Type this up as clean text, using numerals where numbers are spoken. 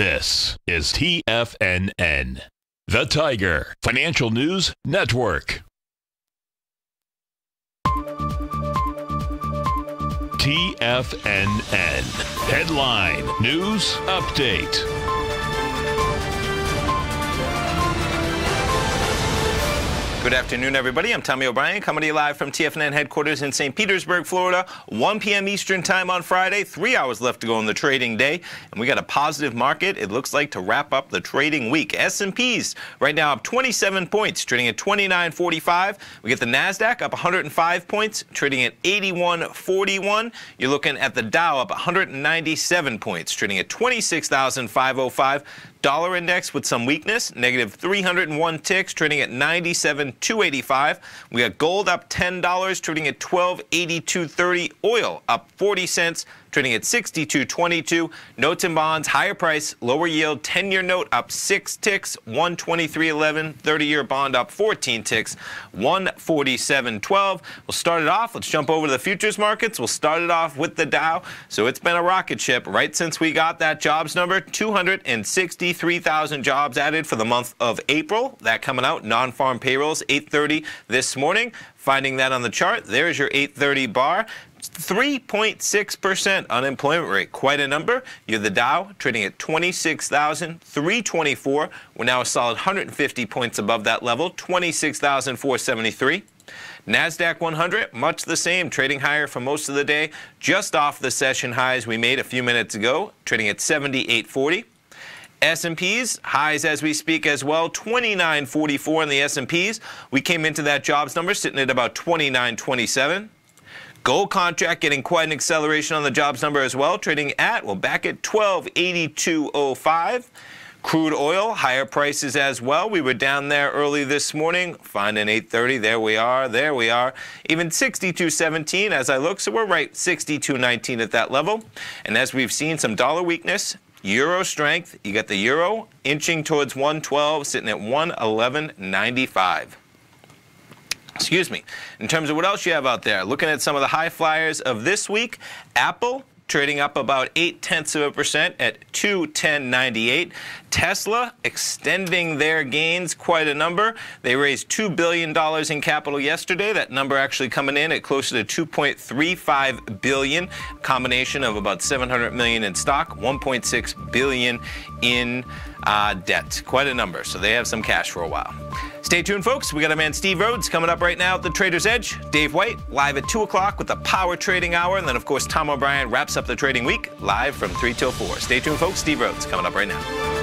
This is TFNN, the Tiger Financial News Network. TFNN Headline News Update. Good afternoon, everybody. I'm Tommy O'Brien, coming to you live from TFNN headquarters in St. Petersburg, Florida. 1 p.m. Eastern time on Friday. 3 hours left to go on the trading day, and we got a positive market, it looks like, to wrap up the trading week. S&Ps right now up 27 points, trading at 29.45. We get the NASDAQ up 105 points, trading at 81.41. You're looking at the Dow up 197 points, trading at 26,505. Dollar index with some weakness, negative 301 ticks, trading at 97,285. We got gold up $10, trading at 12.8230. Oil up 40 cents, trading at 62.22. Notes and bonds, higher price, lower yield. 10-year note up 6 ticks, 123.11. 30-year bond up 14 ticks, 147.12. We'll start it off. Let's jump over to the futures markets. We'll start it off with the Dow. So it's been a rocket ship right since we got that jobs number. 263,000 jobs added for the month of April. That coming out, non-farm payrolls, 8:30 this morning. Finding that on the chart, there's your 8:30 bar. 3.6% unemployment rate, quite a number. You're the Dow trading at 26,324. We're now a solid 150 points above that level, 26,473. NASDAQ 100, much the same, trading higher for most of the day, just off the session highs we made a few minutes ago, trading at 78.40. S&Ps, highs as we speak as well, 29.44 in the S&Ps. We came into that jobs number sitting at about 29.27. Gold contract getting quite an acceleration on the jobs number as well, trading at, well, back at 12.8205. Crude oil, higher prices as well. We were down there early this morning, finding 8:30. There we are, there we are. Even 62.17 as I look, so we're right 62.19 at that level. And as we've seen, some dollar weakness, euro strength. You got the euro inching towards 1.12, sitting at 1.1195. Excuse me. In terms of what else you have out there, looking at some of the high flyers of this week, Apple trading up about 0.8% at 210.98. Tesla extending their gains quite a number. They raised $2 billion in capital yesterday. That number actually coming in at closer to $2.35 billion, combination of about $700 million in stock, $1.6 billion in debt. Quite a number, so they have some cash for a while. Stay tuned, folks. We got a man, Steve Rhodes, coming up right now at the Trader's Edge. Dave White, live at 2 o'clock with the Power Trading Hour. And then, of course, Tom O'Brien wraps up the trading week, live from 3 till 4. Stay tuned, folks. Steve Rhodes, coming up right now.